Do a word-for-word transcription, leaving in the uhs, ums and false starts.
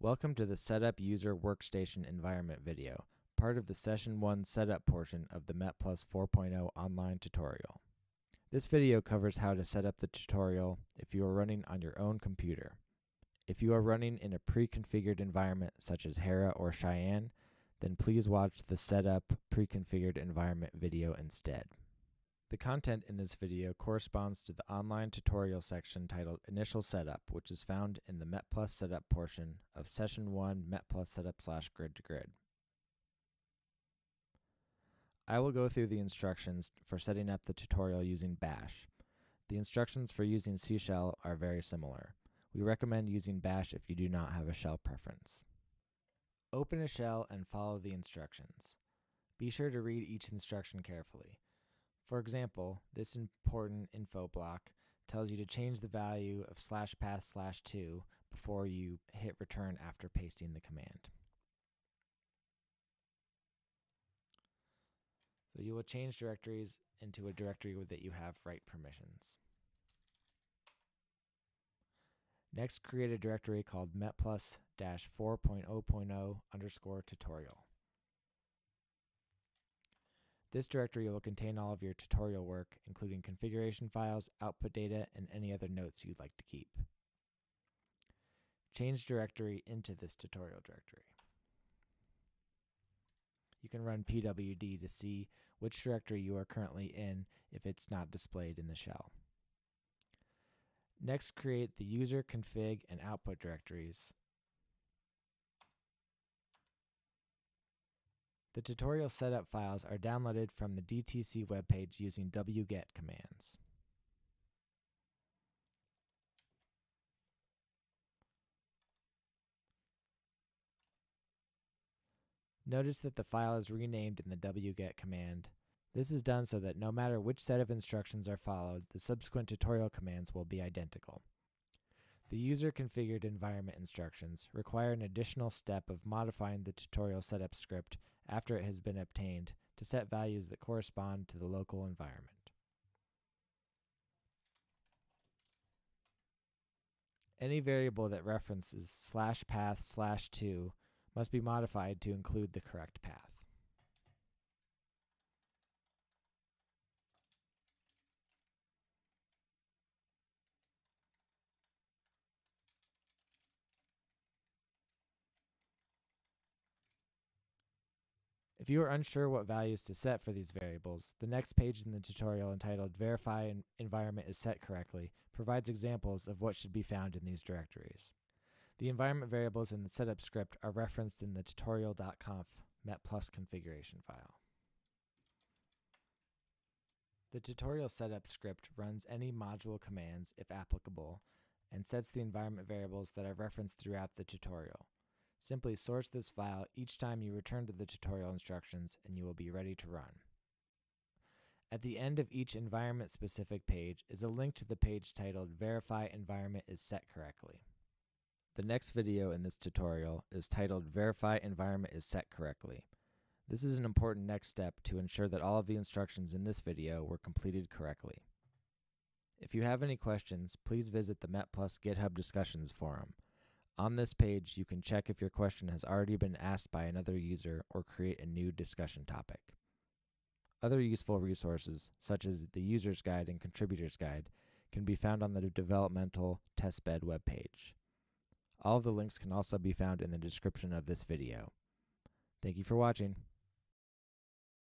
Welcome to the Setup User Workstation Environment video, part of the Session one Setup portion of the metplus four point oh online tutorial. This video covers how to set up the tutorial if you are running on your own computer. If you are running in a pre-configured environment such as Hera or Cheyenne, then please watch the Setup Pre-Configured Environment video instead. The content in this video corresponds to the online tutorial section titled Initial Setup, which is found in the MetPlus Setup portion of Session one MetPlus Setup slash Grid to Grid. I will go through the instructions for setting up the tutorial using Bash. The instructions for using C Shell are very similar. We recommend using Bash if you do not have a shell preference. Open a shell and follow the instructions. Be sure to read each instruction carefully. For example, this important info block tells you to change the value of slash path slash two before you hit return after pasting the command. So you will change directories into a directory that you have write permissions. Next, create a directory called metplus four point oh point oh underscore tutorial. This directory will contain all of your tutorial work, including configuration files, output data, and any other notes you'd like to keep. Change directory into this tutorial directory. You can run pwd to see which directory you are currently in if it's not displayed in the shell. Next, create the user, config, and output directories. The tutorial setup files are downloaded from the D T C webpage using wget commands. Notice that the file is renamed in the wget command. This is done so that no matter which set of instructions are followed, the subsequent tutorial commands will be identical. The user-configured environment instructions require an additional step of modifying the tutorial setup script after it has been obtained to set values that correspond to the local environment. Any variable that references slash path slash two must be modified to include the correct path. If you are unsure what values to set for these variables, the next page in the tutorial entitled Verify Environment is Set Correctly provides examples of what should be found in these directories. The environment variables in the setup script are referenced in the tutorial dot conf metplus configuration file. The tutorial setup script runs any module commands, if applicable, and sets the environment variables that are referenced throughout the tutorial. Simply source this file each time you return to the tutorial instructions and you will be ready to run. At the end of each environment-specific page is a link to the page titled Verify Environment is Set Correctly. The next video in this tutorial is titled Verify Environment is Set Correctly. This is an important next step to ensure that all of the instructions in this video were completed correctly. If you have any questions, please visit the MetPlus GitHub Discussions Forum. On this page, you can check if your question has already been asked by another user or create a new discussion topic. Other useful resources, such as the User's Guide and Contributor's Guide, can be found on the Developmental Testbed webpage. All of the links can also be found in the description of this video. Thank you for watching.